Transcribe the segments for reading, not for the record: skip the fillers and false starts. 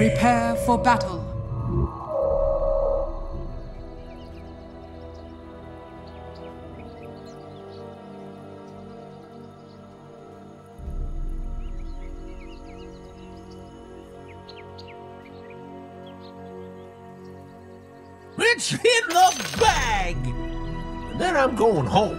Prepare for battle. It's in the bag! And then I'm going home.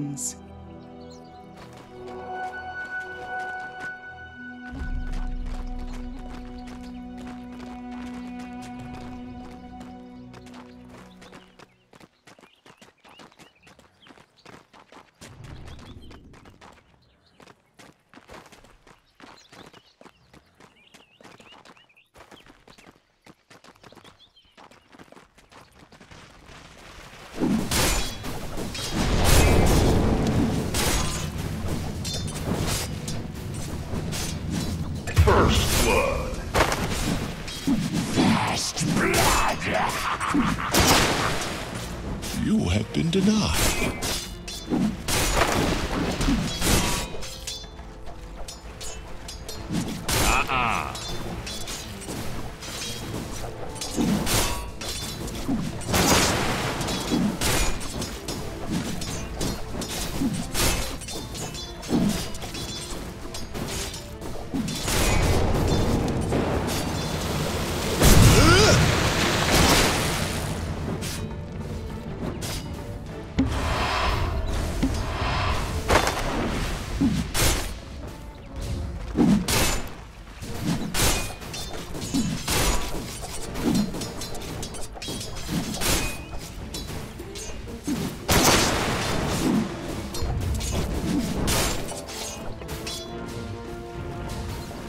You have been denied.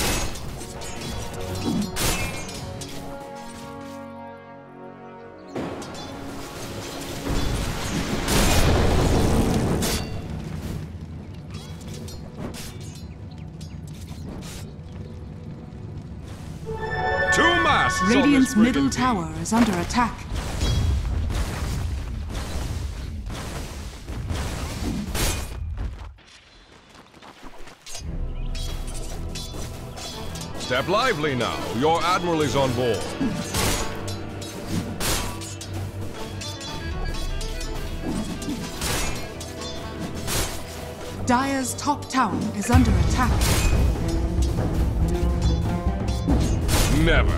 Radiant's middle tower is under attack. Step lively now. Your admiral is on board. Dire's top tower is under attack. Never.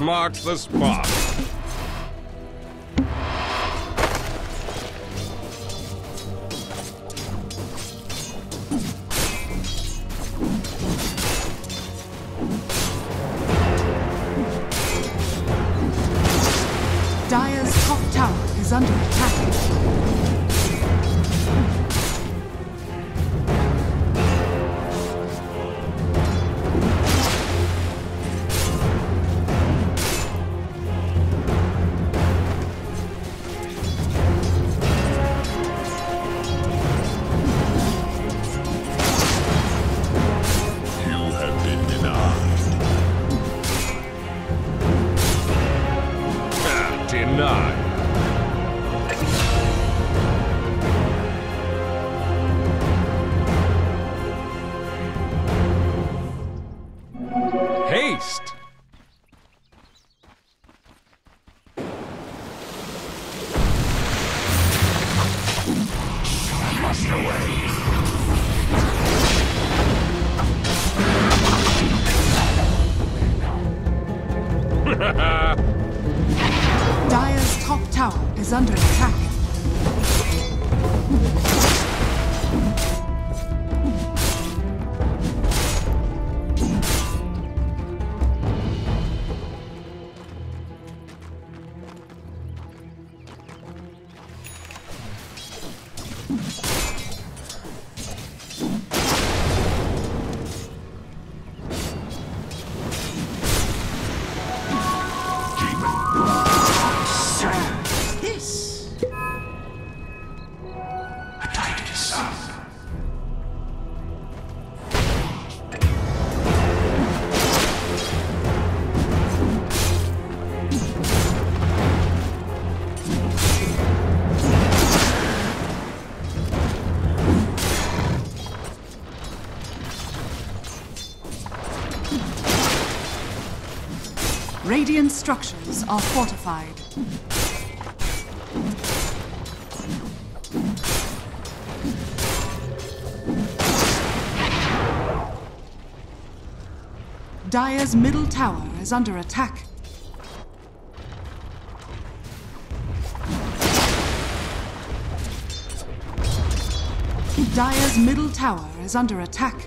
Marks the spot. Dire's top tower is under attack. denied. Haste! I must away. Dire's top tower is under attack. Radiant structures are fortified. Dire's middle tower is under attack. Dire's middle tower is under attack.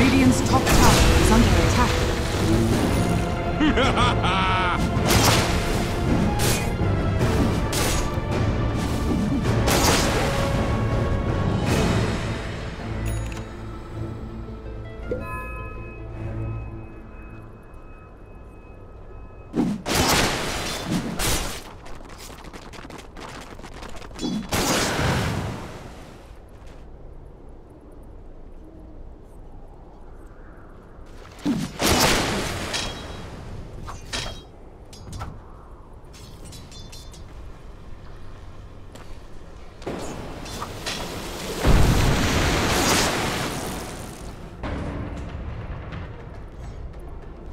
Radiant's top tower is under attack.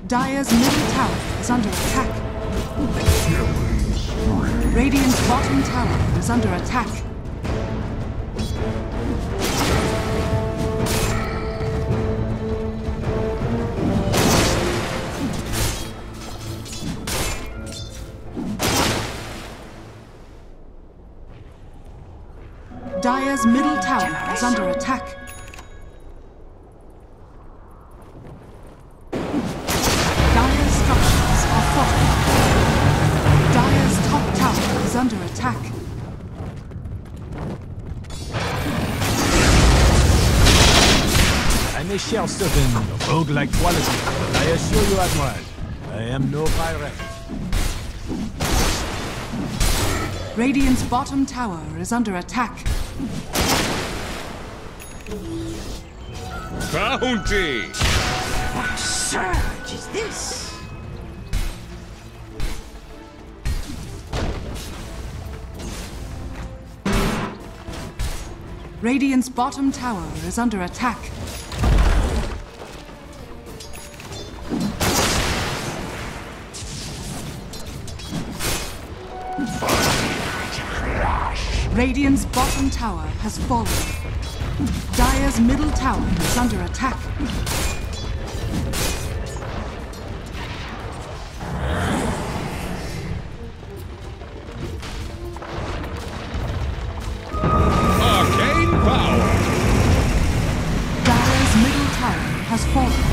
Dire's middle tower is under attack. Radiant's bottom tower is under attack. Dire's middle tower is under attack. Dire's structures are falling. Dire's top tower is under attack. I'm a shell certain of rogue-like quality, but I assure you at once, I am no pirate. Radiant's bottom tower is under attack. Bounty! What surge is this? Radiant's bottom tower is under attack. Radiant's bottom tower has fallen. Dire's middle tower is under attack. Arcane power! Dire's middle tower has fallen.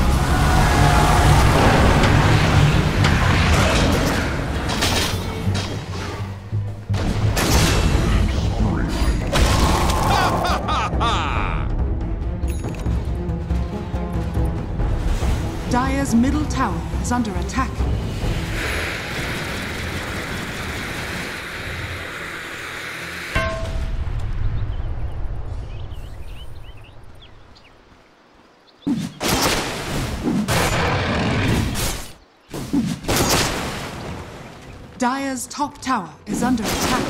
Dire's middle tower is under attack. Dire's top tower is under attack.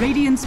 Radiant's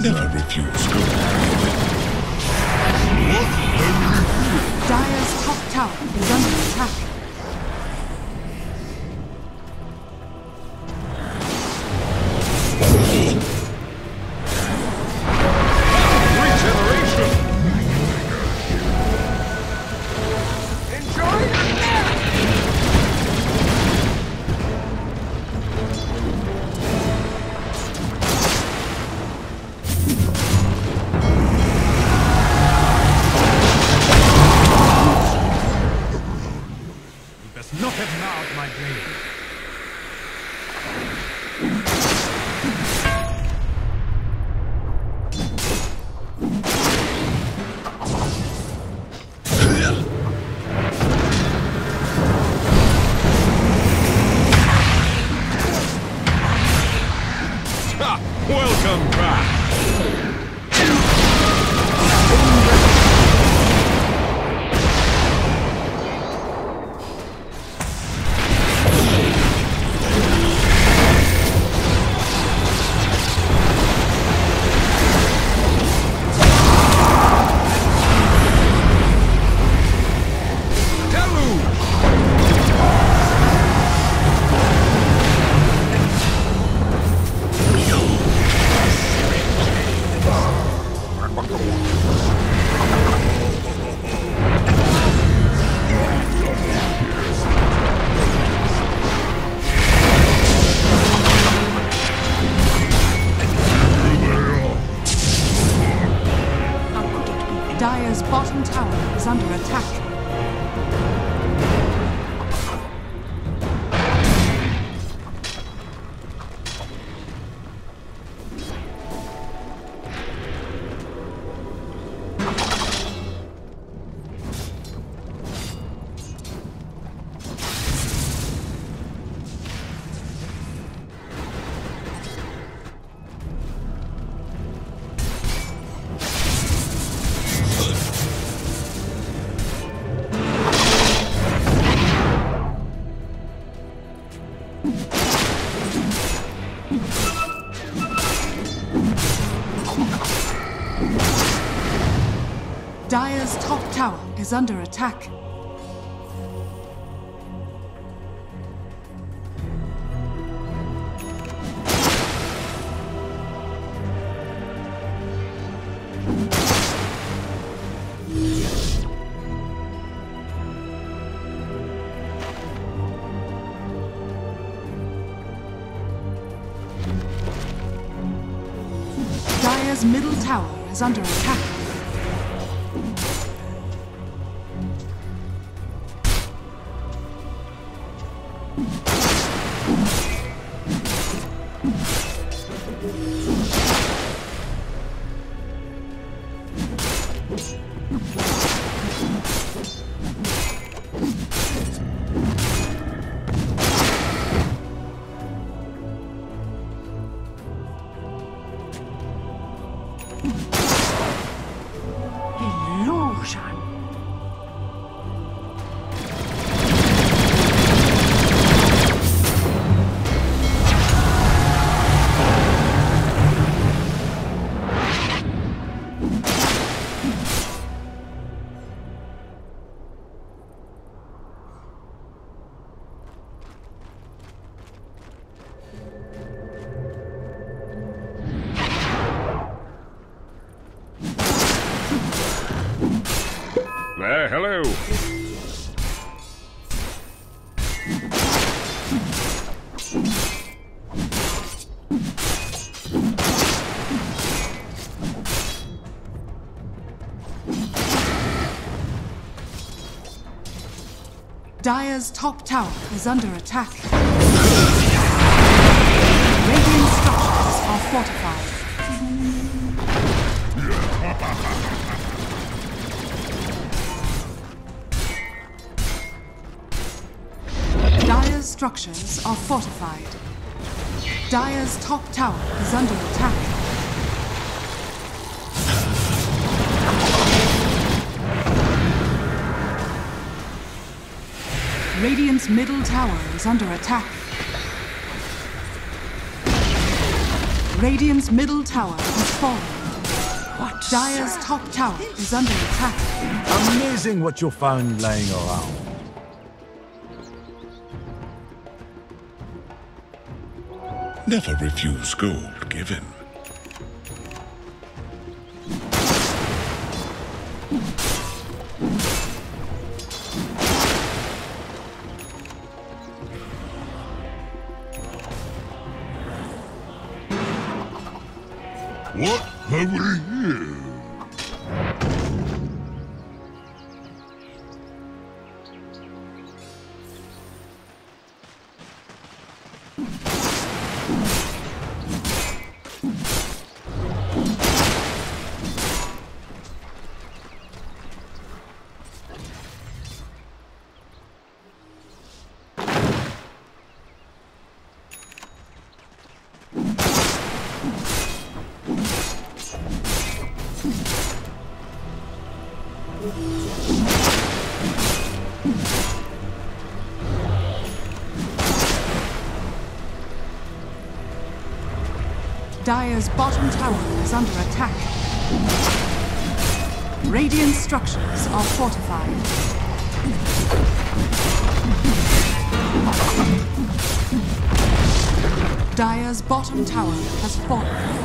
Never refuse good. Dire's top tower is under attack. Regeneration! Enjoy your Welcome back! Dire's bottom tower is under attack. Dire's top tower is under attack. Dire's middle tower is under attack. There, hello. Dire's top tower is under attack. Radiant structures are fortified. Dire's structures are fortified. Dire's top tower is under attack. Radiant's middle tower is under attack. Radiant's middle tower has fallen. What? Dire's top tower is under attack. Amazing what you found laying around. Never refuse gold given. What have we here? Dire's bottom tower is under attack. Radiant structures are fortified. Dire's bottom tower has fallen.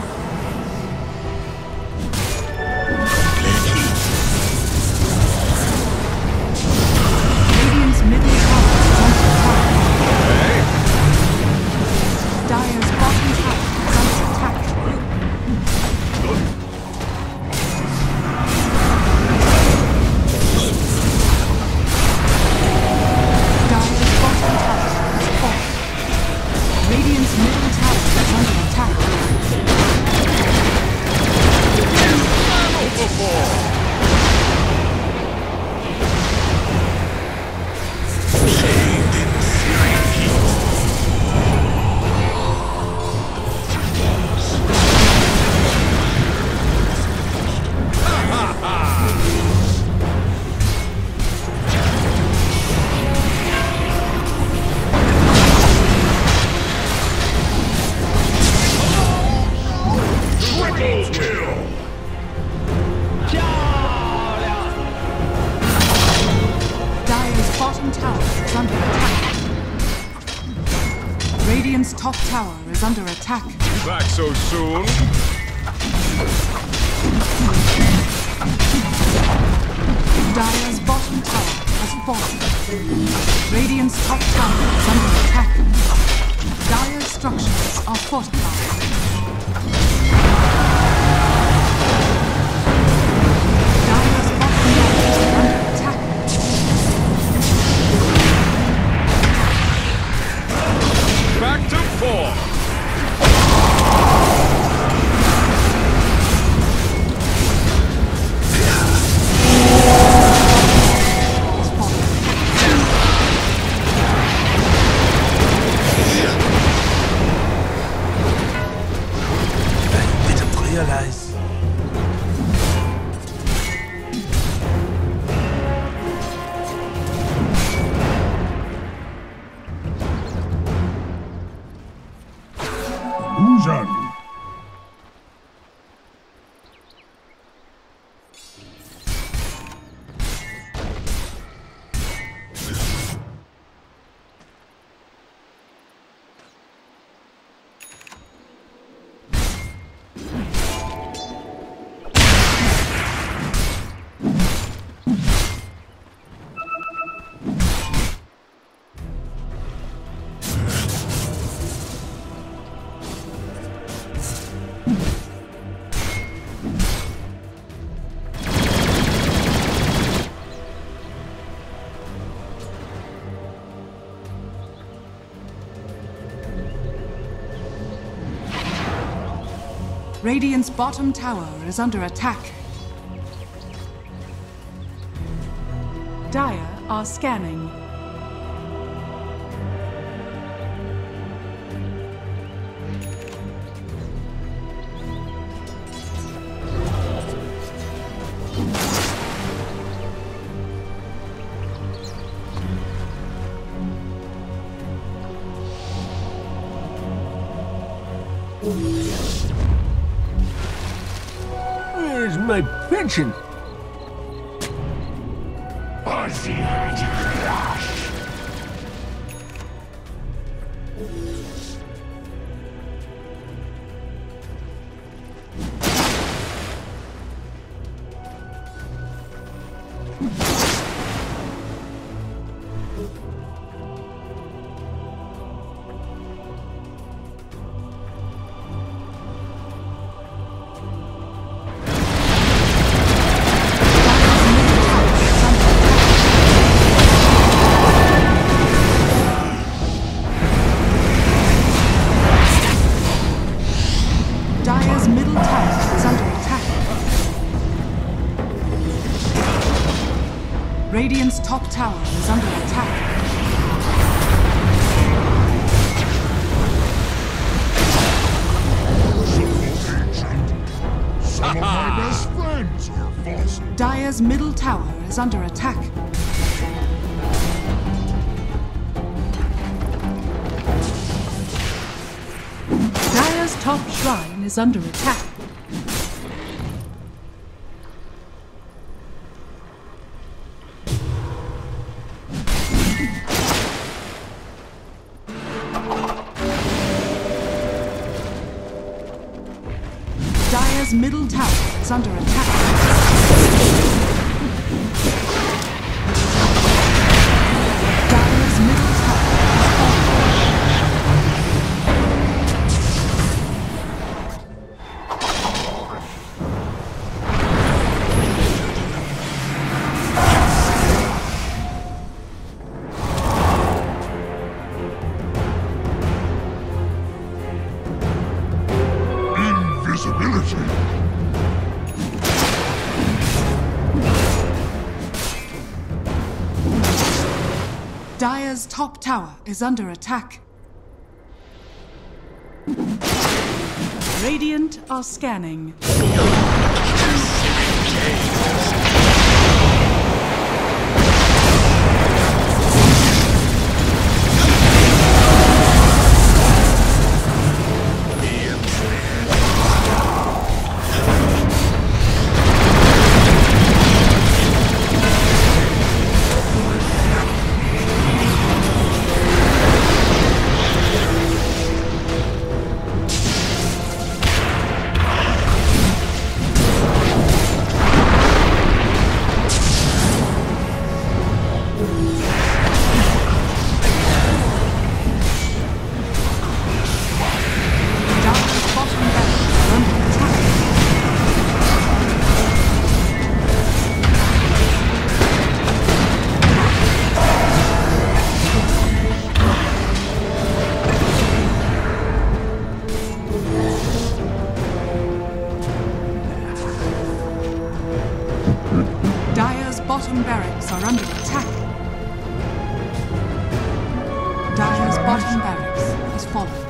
Radiant's top tower is under attack. Back so soon? Dire's bottom tower has fallen. Radiant's top tower is under attack. Dire's structures are fortified. Dire's bottom tower is under attack. Back to four. Radiant's bottom tower is under attack. Dire are scanning. Where's my pension? Radiant's top tower is under attack. Some of my best friends are false. Dire's middle tower is under attack. Dire's top shrine is under attack. Dire's middle tower is under attack. Dire's middle tower is falling. Invisibility! Dire's top tower is under attack. Radiant are scanning. Bottom barracks are under attack. Dire's bottom barracks has fallen.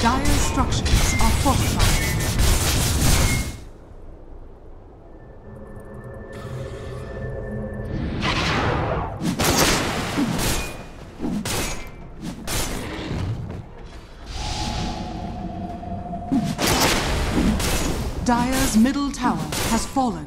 Dire's structures are fortified. Dire's middle tower has fallen.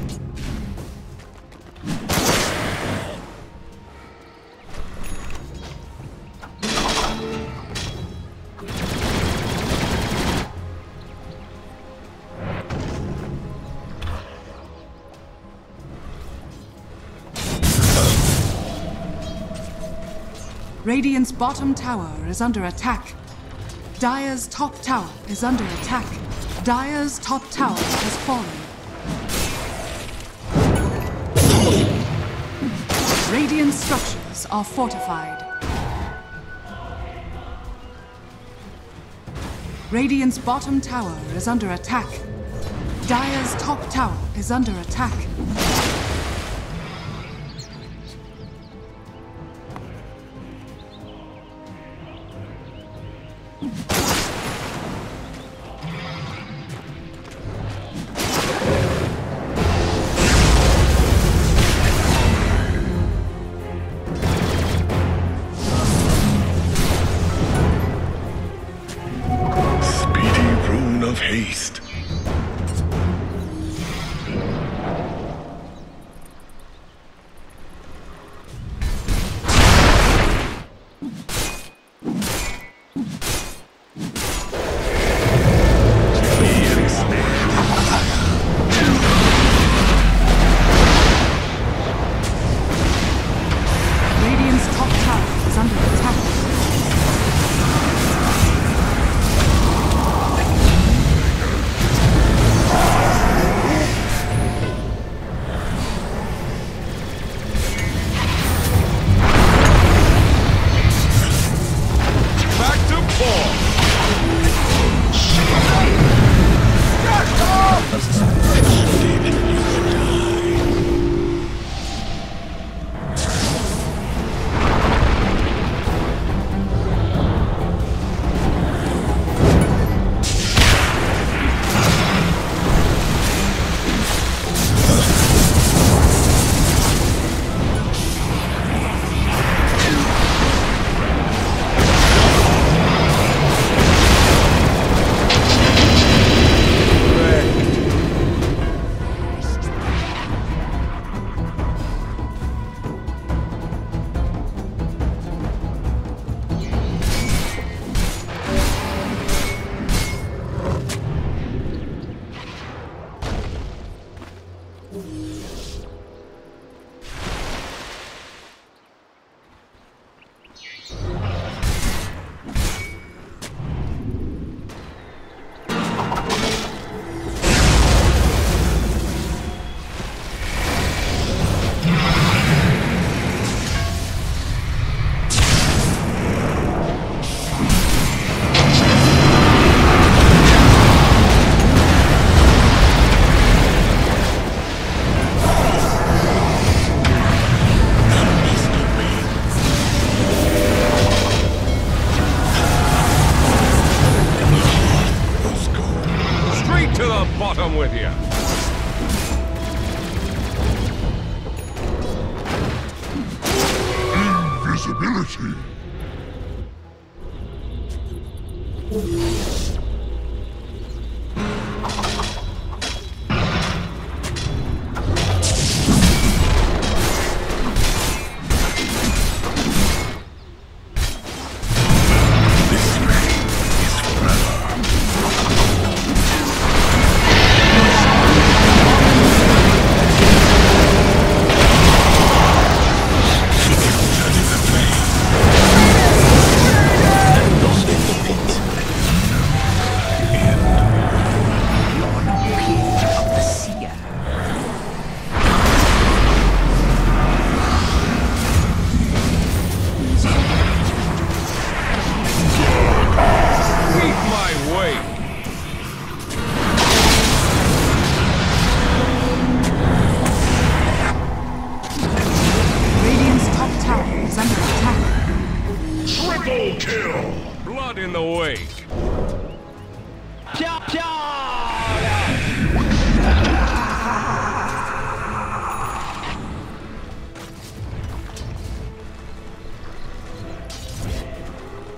Radiant's bottom tower is under attack. Dire's top tower is under attack. Dire's top tower has fallen. Radiant structures are fortified. Radiant's bottom tower is under attack. Dire's top tower is under attack.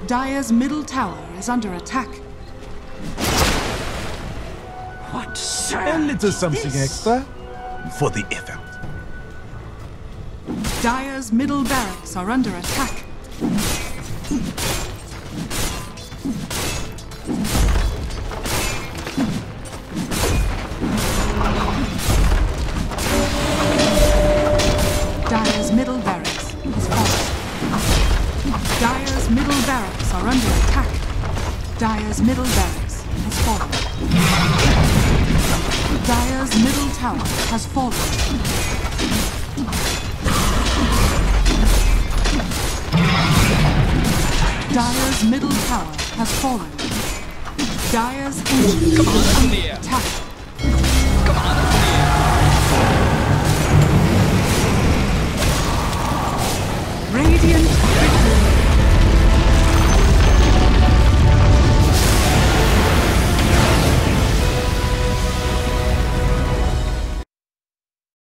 Dire's middle tower is under attack. What, sir? A little something extra for the effort. Dire's middle barracks are under attack. Dire's middle barracks is falling. Dire's middle barracks are under attack. Dire's middle barracks has fallen. Dire's middle tower has fallen. Dire's middle tower has fallen. Dire's engine is under attack.